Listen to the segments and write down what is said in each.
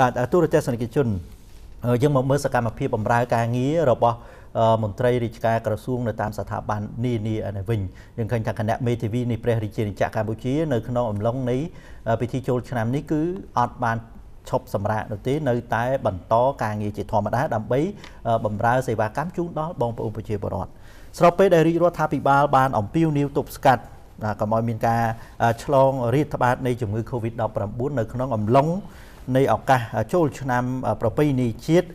បាទ ទូរទស្សនិកជន យើងមកមើលសកម្មភាពបម្រើការងាររបស់មន្ត្រីរាជការក្រសួងនៅតាមស្ថាប័ននានានៅវិញយើងឃើញថាគណៈមេធាវីនៃព្រះរាជាណាចក្រកម្ពុជានៅក្នុងអំឡុងនៃពិធីចូលឆ្នាំនេះគឺអត់បានឈប់សម្រាកនោះទេនៅតែបន្តការងារជាធម្មតាដើម្បីបម្រើសេវាកម្មជូនដល់បងប្អូនប្រជាពលរដ្ឋស្របពេលដែលរាជរដ្ឋាភិបាលបានអំពាវនាវទប់ស្កាត់កុំឲ្យមានការឆ្លងរាតត្បាតនៃជំងឺ COVID-19 នៅក្នុងអំឡុងនៃឱកាសចូលឆ្នាំប្រពៃណីជាតិ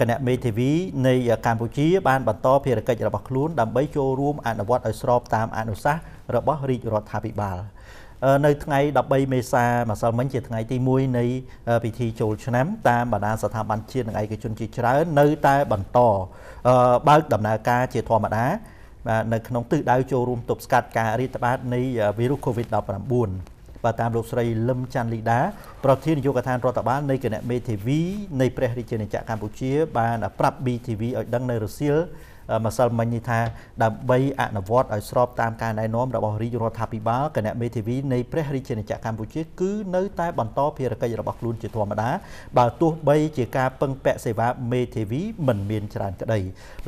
គណៈមេធាវីនៃកម្ពុជាបានបន្តភារកិច្ចរបស់ខ្លួនដើម្បីចូលរួមអនុវត្តឲ្យស្របតាមអនុសាសន៍របស់រាជរដ្ឋាភិបាលនៅថ្ងៃ13មេសាម្សិលមិញជាថ្ងៃទី1នៃពិធីចូលឆ្នាំតាមបណ្ដាស្ថាប័នជាតិនិងឯកជនជាច្រើននៅតែបន្តបើកដំណើរការជាធម្មតានៅក្នុងទិសដៅចូលរួមទប់ស្កាត់ការរាតត្បាតនៃវីរុស COVID-19បាទតាមលោកស្រីលឹមច័ន្ទលីដាប្រធាននាយកដ្ឋានរដ្ឋបាលនៃគណៈមេធាវីនៃព្រះរាជាណាចក្រកម្ពុជាបានប្រាប់ BTV ឲ្យដឹងនៅរសៀលម្សិលមិញនេះថាដើម្បីអនុវត្តឲ្យស្របតាមការណែនាំរបស់រាជរដ្ឋាភិបាលគណៈមេធាវីនៃព្រះរាជាណាចក្រកម្ពុជាគឺនៅតែបន្តភារកិច្ចរបស់ខ្លួនជាធម្មតាបើទោះបីជាការពឹងពាក់សេវាមេធាវីមិនមានច្រើនក្តី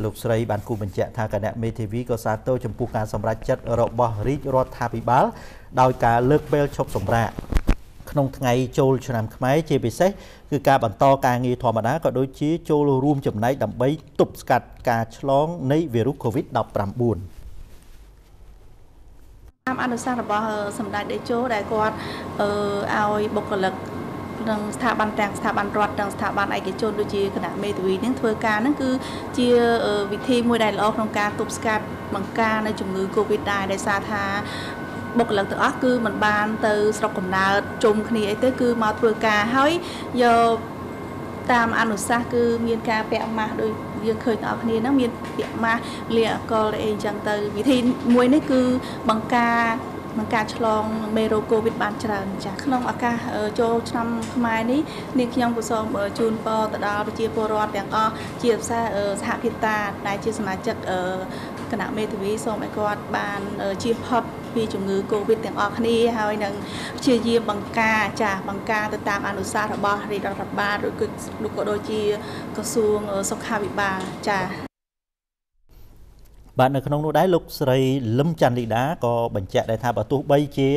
លោកស្រីបានគូបញ្ជាក់ថាគណៈមេធាវីក៏សាទរចំពោះការសម្រេចចិត្តរបស់រាជរដ្ឋាភិបាលដោយការលើកពេលឈប់សម្រាកក្នុងថ្ងៃចូលឆ្នាំខ្មែរជាពិសេសគឺការបន្តការងារធម្មតាក៏ដូចជាចូលរួមចំណែកដើម្បីទប់ស្កាត់ការឆ្លងនៃវីរុស COVID-19តាមអនុសាសន៍របស់សម្ដេចតេជោដែលគាត់ឲ្យបុគ្គលិកក្នុងស្ថាប័នទាំងស្ថាប័នរដ្ឋទាំងស្ថាប័នឯកជនដូចជាគណៈមេធាវីនឹងធ្វើការនឹងគឺជាវិធីមួយដែលល្អក្នុងការទប់ស្កាត់បង្ការនៅជំងឺ COVID ដែរដោយសារថាបុគ្គលិកទាំងអស់គឺមិនបានទៅស្រុកកំណើតជុំគ្នាអីទេគឺមកធ្វើការហើយយកតាមអនុសាសន៍គឺមានការពាក់ម៉ាស់ដោយយើងឃើញទាំងអស់គ្នាហ្នឹងមានពាក់ម៉ាស់លាអកលអីចឹងទៅវិធីមួយនេះគឺបង្ការឆ្លងមេរោគ COVID បានច្រើនចាស់ក្នុងឱកាសចូលឆ្នាំខ្មែរនេះនាងខ្ញុំក៏សូមជូនពរទៅដល់ប្រជាពលរដ្ឋទាំងអស់ជាពិសេសសហភាតាដែលជាសមាជិកគណៈមេធាវីសូមឲ្យគាត់បានជៀសផុតពីជំងឺ COVID ទាំងអស់គ្នាហើយនឹងព្យាយាមបង្ការទៅតាមអនុសាសន៍របស់រាជរដ្ឋាភិបាលឬក៏ដូចជាក្រសួងសុខាភិបាលចា៎បាទនៅក្នុងនោះដែរលោកស្រីលឹមច័ន្ទលីដាក៏បញ្ជាក់ដែរថាបើទោះបីជា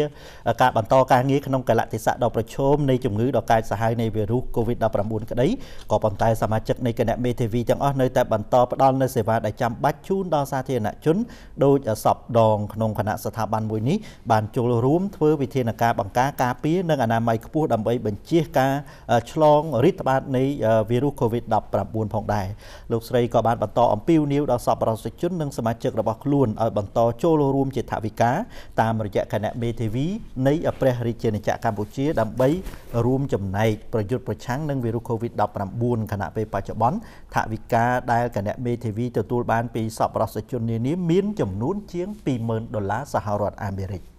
ការបន្តការងារក្នុងកាលៈទេសៈដ៏ប្រឈមនៃជំងឺដ៏កាចសាហាវនៃវីរុស COVID-19 ក្តីក៏ប៉ុន្តែសមាជិកនៃគណៈមេធាវីទាំងអស់នៅតែបន្តផ្តល់នូវសេវាដែលចាំបាច់ជូនដល់សាធារណជនដោយសពដងក្នុងគណៈស្ថាប័នមួយនេះបានចូលរួមធ្វើវិធានការបង្ការការពារនិងអនាម័យខ្ពស់ដើម្បីបញ្ជៀសការឆ្លងរាតត្បាតនៃវីរុស COVID-19 ផងដែរលោកស្រីក៏បានបន្តអំពាវនាវដល់សប្បុរសជននិងសមាជិករបស់ខ្លួនឲ្យបន្តចូលរួមជាថវិកាតាមរយៈគណៈមេធាវីនៃព្រះរាជាណាចក្រកម្ពុជាដើម្បីរួមចំណែកប្រយុទ្ធប្រឆាំងនឹងវីរុស COVID-19 ខណៈពេលបច្ចុប្បន្នថវិកាដែលគណៈមេធាវីទទួលបានពីសប្បុរសជននានាមានចំនួនជាង$20,000សហរដ្ឋអាមេរិក។